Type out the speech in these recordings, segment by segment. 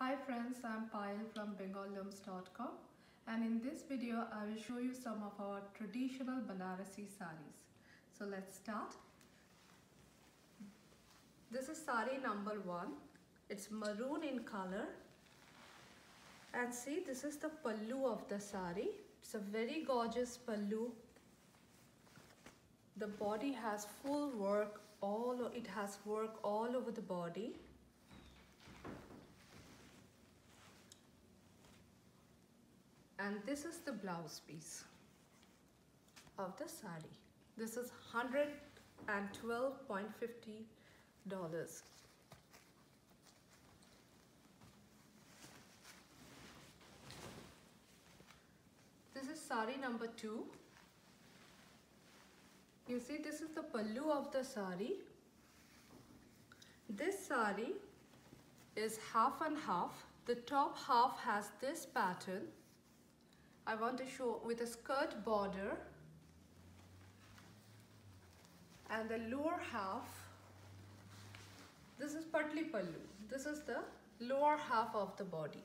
Hi friends, I am Payal from BengalLooms.com, and in this video I will show you some of our traditional Banarasi saris. So let's start. This is sari number 1. It's maroon in color, and see, this is the pallu of the sari. It's a very gorgeous pallu. The body has full work, it has work all over the body. And this is the blouse piece of the sari. This is $112.50. This is sari number 2. You see, this is the pallu of the sari. This sari is half and half. The top half has this pattern. I want to show with a skirt border, and the lower half, this is patli pallu. This is the lower half of the body.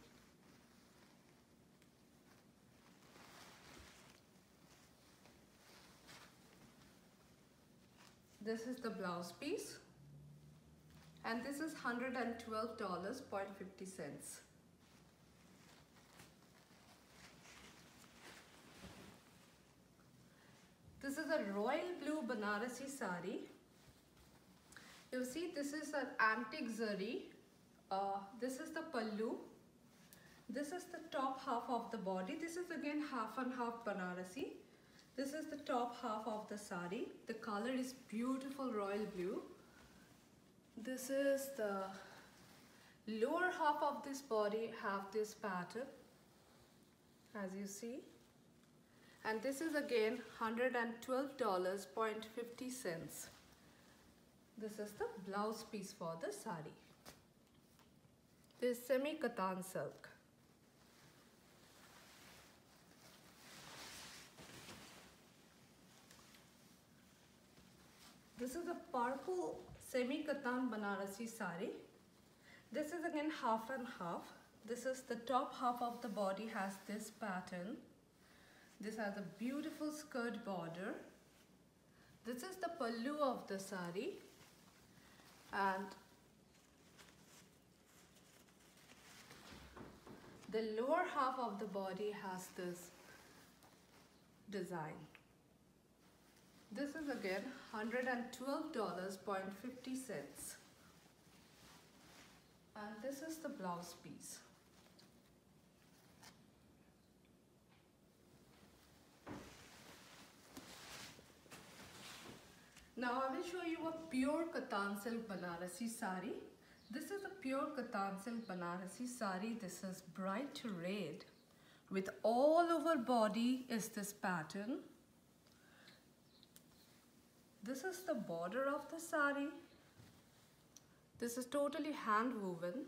This is the blouse piece, and this is $112.50. This is a royal blue Banarasi sari. You see, this is an antique zari. This is the pallu. This is the top half of the body. This is again half and half Banarasi. This is the top half of the sari. The color is beautiful royal blue. This is the lower half of this body, have this pattern, as you see. And this is again $112.50. This is the blouse piece for the sari. This is semi katan silk. This is a purple semi katan Banarasi sari. This is again half and half. This is the top half of the body, has this pattern. This has a beautiful skirt border. This is the pallu of the sari, and the lower half of the body has this design. This is again $112.50, and this is the blouse piece. Now I will show you a pure katan silk Banarasi sari. This is a pure katan silk Banarasi sari. This is bright red, with all over body is this pattern. This is the border of the sari. This is totally hand woven.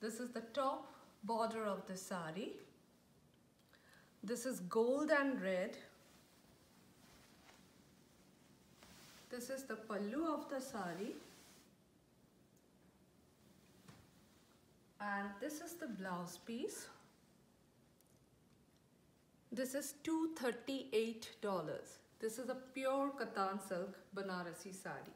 This is the top border of the sari. This is gold and red. This is the pallu of the sari, and this is the blouse piece. This is $238. This is a pure katan silk Banarasi sari.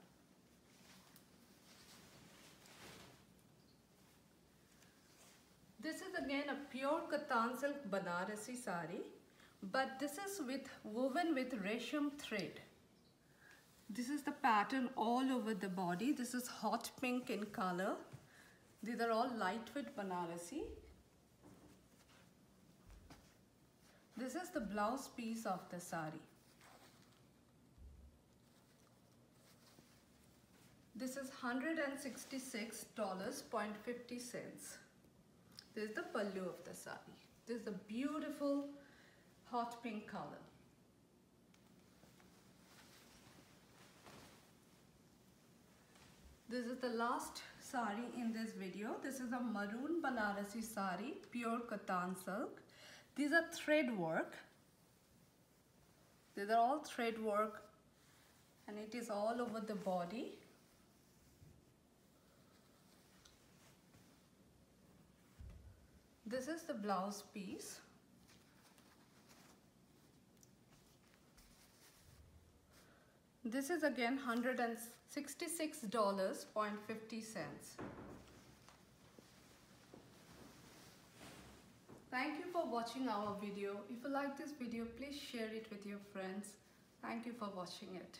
This is again a pure katan silk Banarasi sari, but this is woven with resham thread. This is the pattern all over the body. This is hot pink in color. These are all lightweight Banarasi. This is the blouse piece of the sari. This is $166.50. This is the pallu of the sari. This is a beautiful hot pink color. This is the last sari in this video. This is a maroon Banarasi sari, pure katan silk. These are thread work. These are all thread work, and it is all over the body. This is the blouse piece. This is again $166.50. Thank you for watching our video. If you like this video, please share it with your friends. Thank you for watching it.